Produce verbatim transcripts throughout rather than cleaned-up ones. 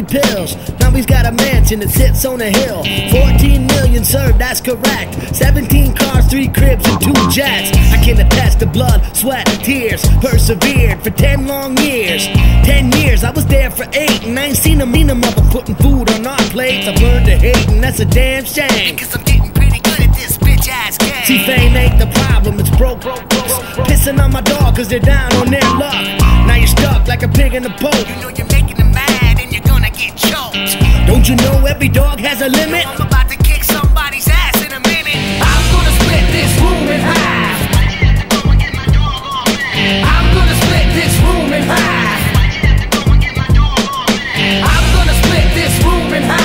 Doggy pills. Now he's got a mansion that sits on a hill. Fourteen million, sir, that's correct. Seventeen cars, three cribs, and two jets. I can attest to blood, sweat, tears. Persevered for ten long years. Ten years, I was there for eight. And I ain't seen a meaner mother putting food on our plates. I've learned to hate, and that's a damn shame. Cause I'm getting pretty good at this bitch-ass game. See, fame ain't the problem, it's broke, broke, broke, broke. Pissing on my dog cause they're down on their luck. Now you're stuck like a pig in a boat. You know you're making them mad and you're gonna get choked. Don't you know every dog has a limit? I'm about to kick somebody's ass in a minute. I'm gonna split this room in half. Why'd you have to go and get my dog off man? I'm gonna split this room in half. Why'd you have to go and get my dog off man? I'm gonna split this room in half.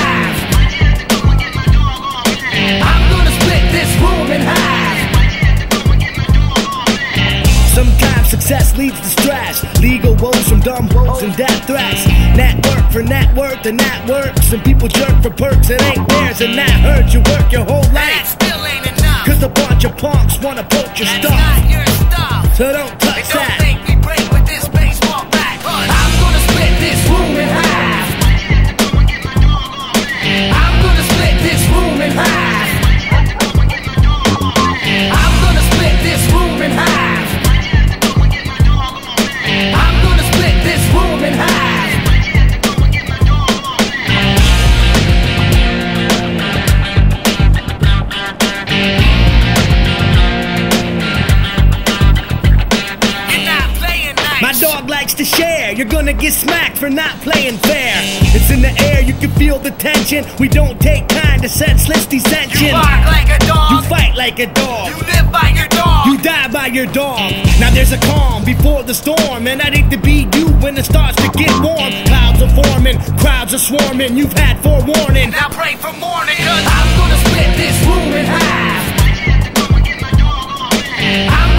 Why'd you have to go and get my dog off man? I'm gonna split this room in half. Why'd you have to go and get my dog off man? Sometimes success leads to stress. Legal woes from dumb woes and death threats. Network for network, the net works. And people jerk for perks that ain't theirs, and that hurts. You work your whole life, that still ain't enough. Cause a bunch of punks wanna poke your stuff. That's not your stuff. So don't touch don't that. Don't make me break with this baseball bat. I'm gonna split this room in half. I'm gonna split this room in half. I'm gonna split this room in half. I'm gonna split this room in half. You're not playing nice. My dog likes to share. You're gonna get smacked for not playing fair. It's in the air, you can feel the tension. We don't take kind to senseless dissension. You bark like a dog. You fight like a dog. You live by your dog. You die by your dog. Now there's a calm before the storm, and I'd hate to be you when it starts to get warm. Clouds are forming, crowds are swarming. You've had forewarning. Now pray for morning. I'm gonna split this room in half. I'm